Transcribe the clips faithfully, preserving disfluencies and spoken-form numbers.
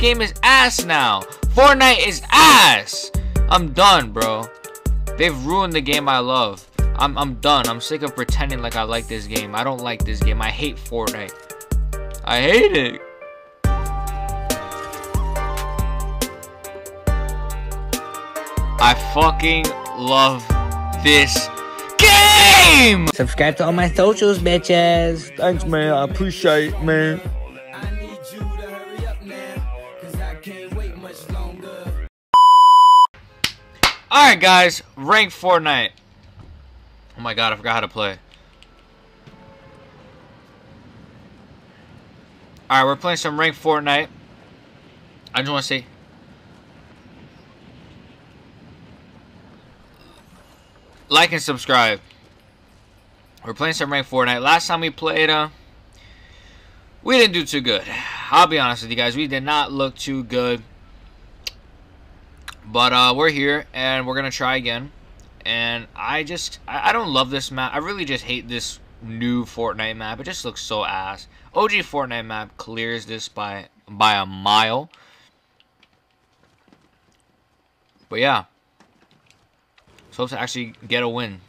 game is ass now. Fortnite is ass. I'm done, bro. They've ruined the game I love. I'm, I'm done. I'm sick of pretending like I like this game. I don't like this game. I hate Fortnite. I hate it. I fucking love this game! Subscribe to all my socials, bitches. Thanks, man. I appreciate it, man. I need you to hurry up, man, cause I can't wait much longer. Alright, guys. Rank Fortnite. Oh my god, I forgot how to play. Alright, we're playing some ranked Fortnite. I just want to see. Like and subscribe. We're playing some ranked Fortnite. Last time we played, uh, we didn't do too good. I'll be honest with you guys. We did not look too good. But uh, we're here, and we're going to try again. And I just, I, I don't love this map. I really just hate this new Fortnite map. It just looks so ass. O G Fortnite map clears this by, by a mile. But yeah. So let's actually get a win.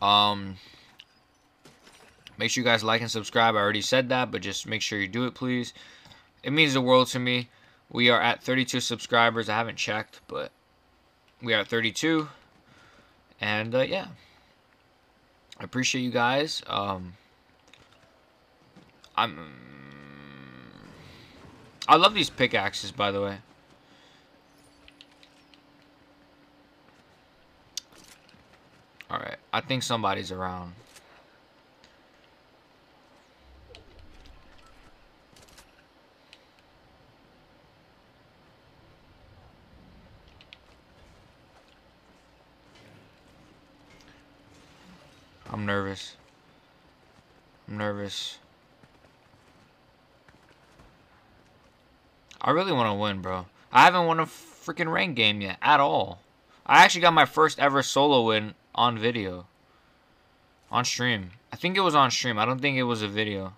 Um, make sure you guys like and subscribe. I already said that, but just make sure you do it, please. It means the world to me. We are at thirty-two subscribers. I haven't checked, but we are at thirty-two. And, uh, yeah. I appreciate you guys. Um, I'm... I love these pickaxes, by the way. Alright. I think somebody's around. I'm nervous. I'm nervous. I really want to win, bro. I haven't won a freaking ranked game yet at all. I actually got my first ever solo win on video. On stream. I think it was on stream. I don't think it was a video.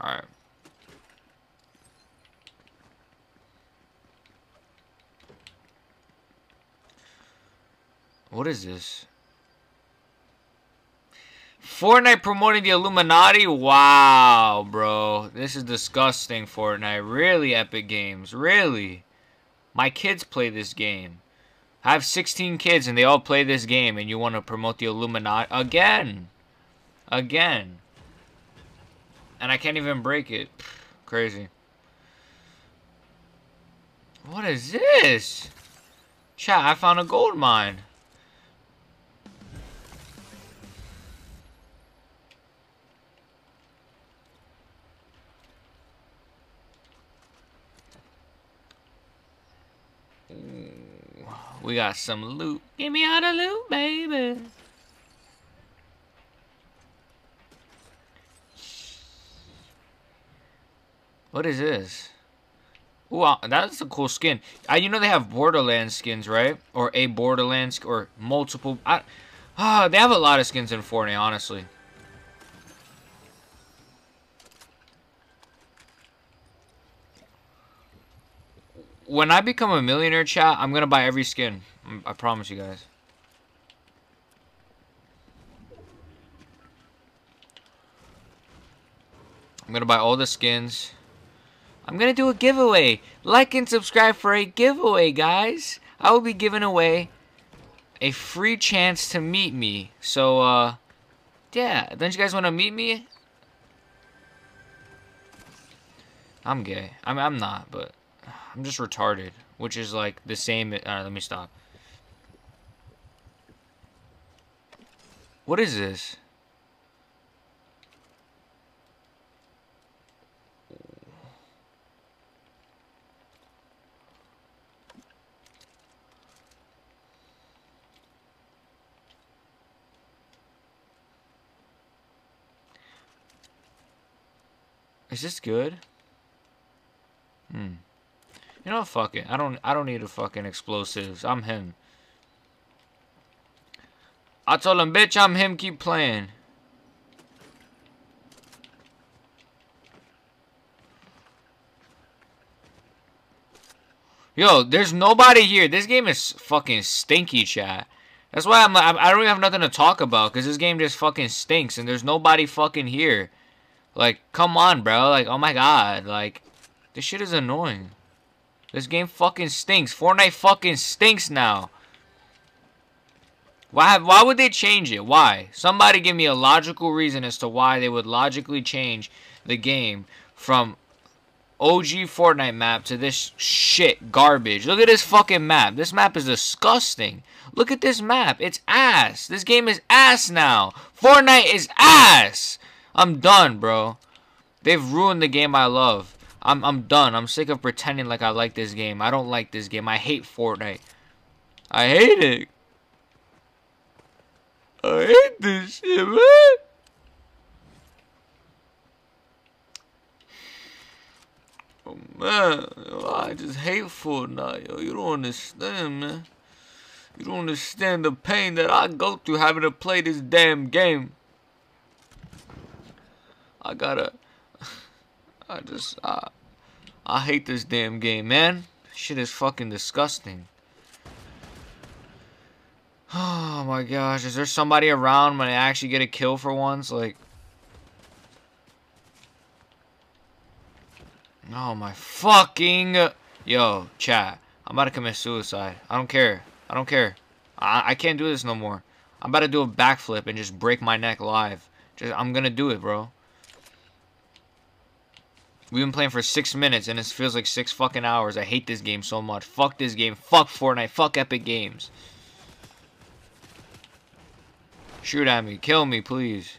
Alright. What is this? Fortnite promoting the Illuminati? Wow, bro. This is disgusting, Fortnite. Really, Epic Games. Really. My kids play this game. I have sixteen kids and they all play this game, and you want to promote the Illuminati? Again. Again. And I can't even break it. Crazy. What is this? Chat, I found a gold mine. We got some loot. Give me all the loot, baby. What is this? Ooh, that's a cool skin. I, you know they have Borderlands skins, right? Or a Borderlands, or multiple. I, ah, they have a lot of skins in Fortnite, honestly. When I become a millionaire, chat, I'm going to buy every skin. I promise you guys. I'm going to buy all the skins. I'm going to do a giveaway. Like and subscribe for a giveaway, guys. I will be giving away a free chance to meet me. So, uh, yeah. Don't you guys want to meet me? I'm gay. I mean, I'm not, but... I'm just retarded, which is like the same. Alright, let me stop. What is this? Is this good? Hmm. You know, fuck it. I don't. I don't need a fucking explosives. I'm him. I told him, bitch, I'm him, keep playing. Yo, there's nobody here. This game is fucking stinky, chat. That's why I'm, I don't even have nothing to talk about, because this game just fucking stinks, and there's nobody fucking here. Like, come on, bro. Like, oh my god. Like, this shit is annoying. This game fucking stinks. Fortnite fucking stinks now. Why, why would they change it? Why? Somebody give me a logical reason as to why they would logically change the game from O G Fortnite map to this shit garbage. Look at this fucking map. This map is disgusting. Look at this map. It's ass. This game is ass now. Fortnite is ass. I'm done, bro. They've ruined the game I love. I'm, I'm done. I'm sick of pretending like I like this game. I don't like this game. I hate Fortnite. I hate it. I hate this shit, man. Oh, man. Yo, I just hate Fortnite, yo. You don't understand, man. You don't understand the pain that I go through having to play this damn game. I gotta... I just... I, I hate this damn game, man. Shit is fucking disgusting. Oh my gosh, is there somebody around when I actually get a kill for once? Like... Oh my fucking... Yo, chat. I'm about to commit suicide. I don't care. I don't care. I, I can't do this no more. I'm about to do a backflip and just break my neck live. Just, I'm gonna do it, bro. We've been playing for six minutes and it feels like six fucking hours. I hate this game so much. Fuck this game. Fuck Fortnite. Fuck Epic Games. Shoot at me. Kill me, please.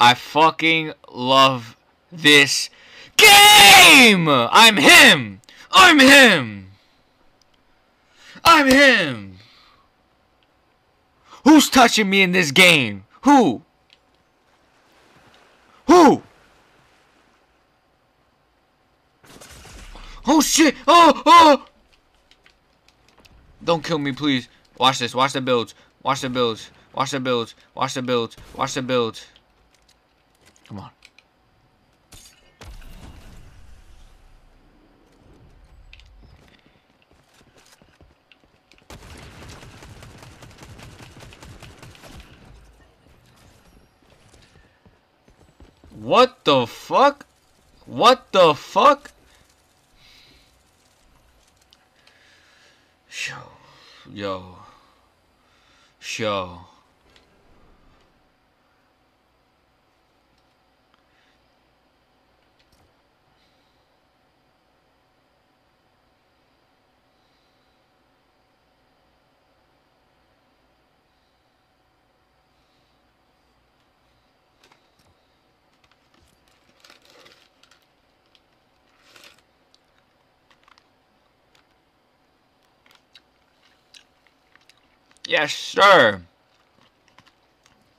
I fucking love this game! I'm him! I'm him! I'm him! Who's touching me in this game? Who? Who? Oh shit! Oh! Oh! Don't kill me, please. Watch this. Watch the builds. Watch the builds. Watch the builds. Watch the builds. Watch the builds. Come on. What the fuck? What the fuck? Yo. Yo. Yo. Yes, sir.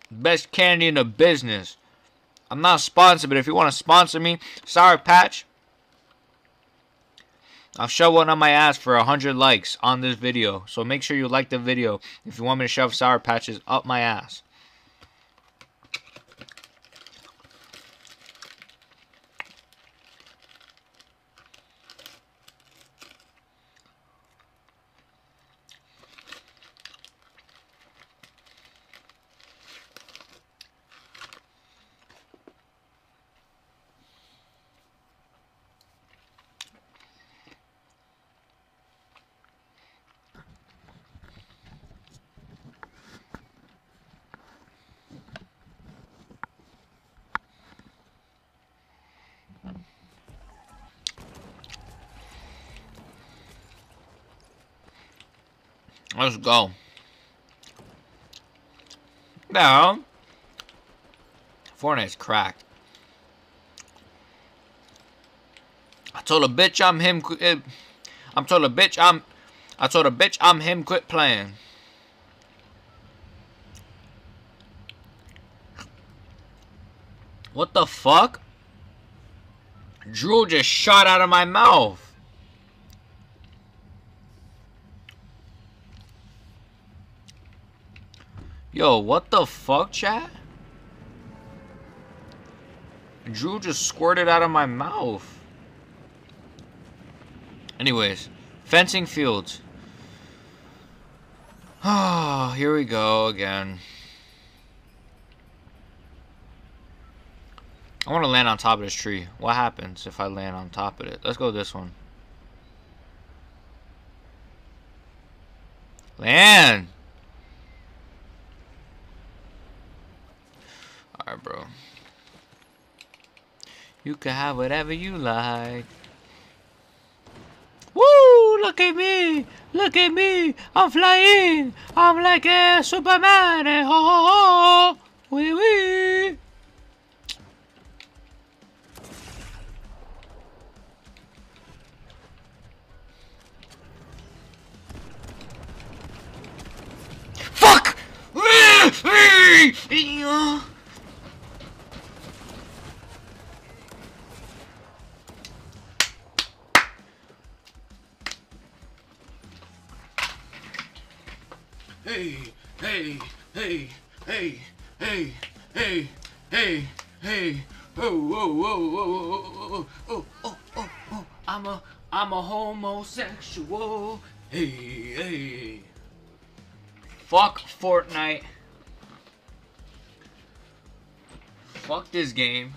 Best candy in the business. I'm not sponsored, but if you want to sponsor me, Sour Patch, I'll shove one on my ass for one hundred likes on this video. So make sure you like the video if you want me to shove Sour Patches up my ass. Let's go. Now, Fortnite's cracked. I told a bitch I'm him. I'm told a bitch I'm I told a bitch I'm him quit playing. What the fuck? Drool just shot out of my mouth. Yo, what the fuck, chat? Drew just squirted out of my mouth. Anyways, fencing fields. Oh, here we go again. I want to land on top of this tree. What happens if I land on top of it? Let's go this one. Land! Alright, bro. You can have whatever you like. Woo! Look at me! Look at me! I'm flying! I'm like a Superman! Hey, ho ho ho! Wee wee! Fuck! Hey, hey, hey, hey, hey, hey, hey, hey, oh, whoa, whoa, whoa, oh, oh, oh, oh, I'm a, I'm a homosexual. Hey, hey. Fuck Fortnite. Fuck this game.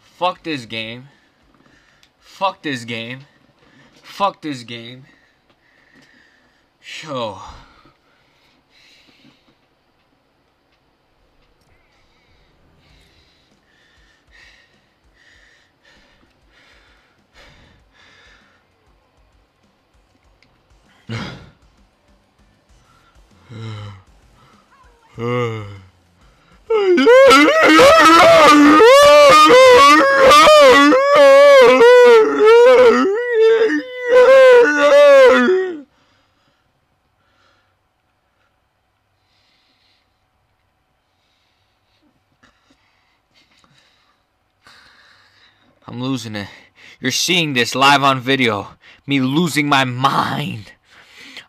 Fuck this game. Fuck this game. Fuck this game. Yo. I'm losing it. You're seeing this live on video. Me losing my mind.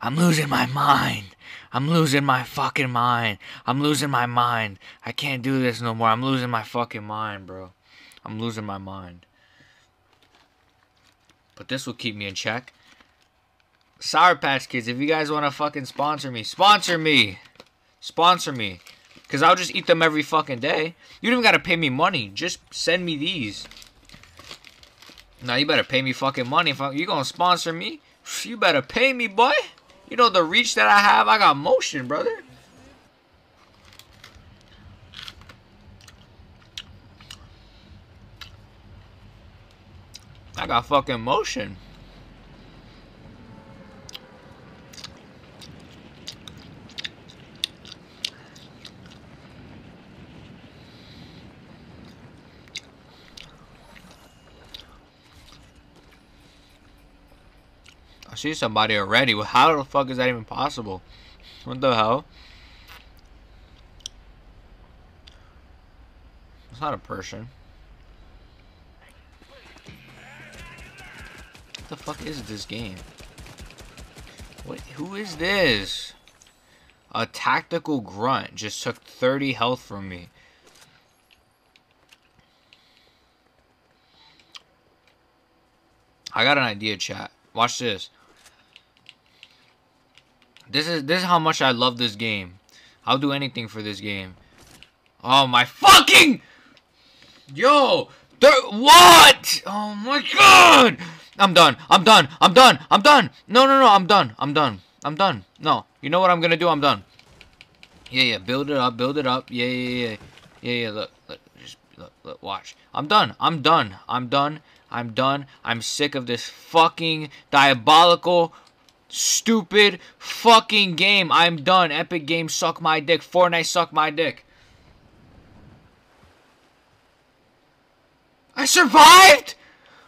I'm losing my mind. I'm losing my fucking mind. I'm losing my mind. I can't do this no more. I'm losing my fucking mind, bro. I'm losing my mind. But this will keep me in check. Sour Patch Kids, if you guys want to fucking sponsor me, sponsor me. Sponsor me. Because I'll just eat them every fucking day. You don't even got to pay me money. Just send me these. Now you better pay me fucking money. If I, you going to sponsor me? You better pay me, boy. You know the reach that I have? I got motion, brother. I got fucking motion. I see somebody already. Well, how the fuck is that even possible? What the hell? It's not a person. What the fuck is this game? What? Who is this? A tactical grunt just took thirty health from me. I got an idea, chat. Watch this. This is this is how much I love this game. I'll do anything for this game. Oh my fucking! Yo! What? Oh my god! I'm done. I'm done. I'm done. I'm done. No, no, no. I'm done. I'm done. I'm done. No. You know what I'm gonna do? I'm done. Yeah, yeah. Build it up. Build it up. Yeah, yeah, yeah. Yeah, yeah. Look. Look. Just look. Look. Watch. I'm done. I'm done. I'm done. I'm done. I'm sick of this fucking diabolical, stupid fucking game. I'm done. Epic Games suck my dick. Fortnite suck my dick. I survived!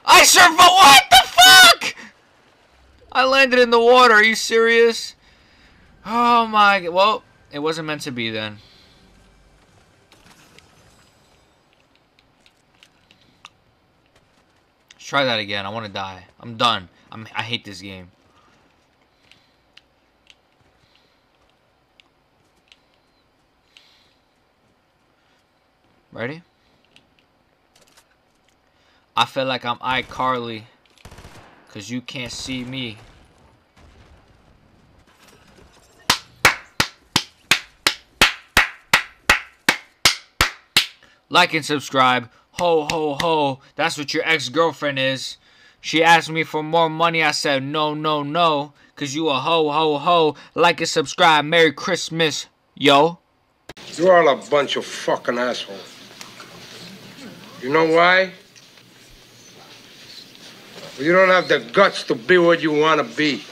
I survived! What the fuck? I landed in the water. Are you serious? Oh my God. Well, it wasn't meant to be then. Let's try that again. I want to die. I'm done. I'm, I hate this game. Ready? I feel like I'm iCarly, cause you can't see me. Like and subscribe. Ho ho ho. That's what your ex-girlfriend is. She asked me for more money. I said no no no. Cause you a ho ho ho. Like and subscribe. Merry Christmas, yo. You're all a bunch of fucking assholes. You know why? You don't have the guts to be what you want to be.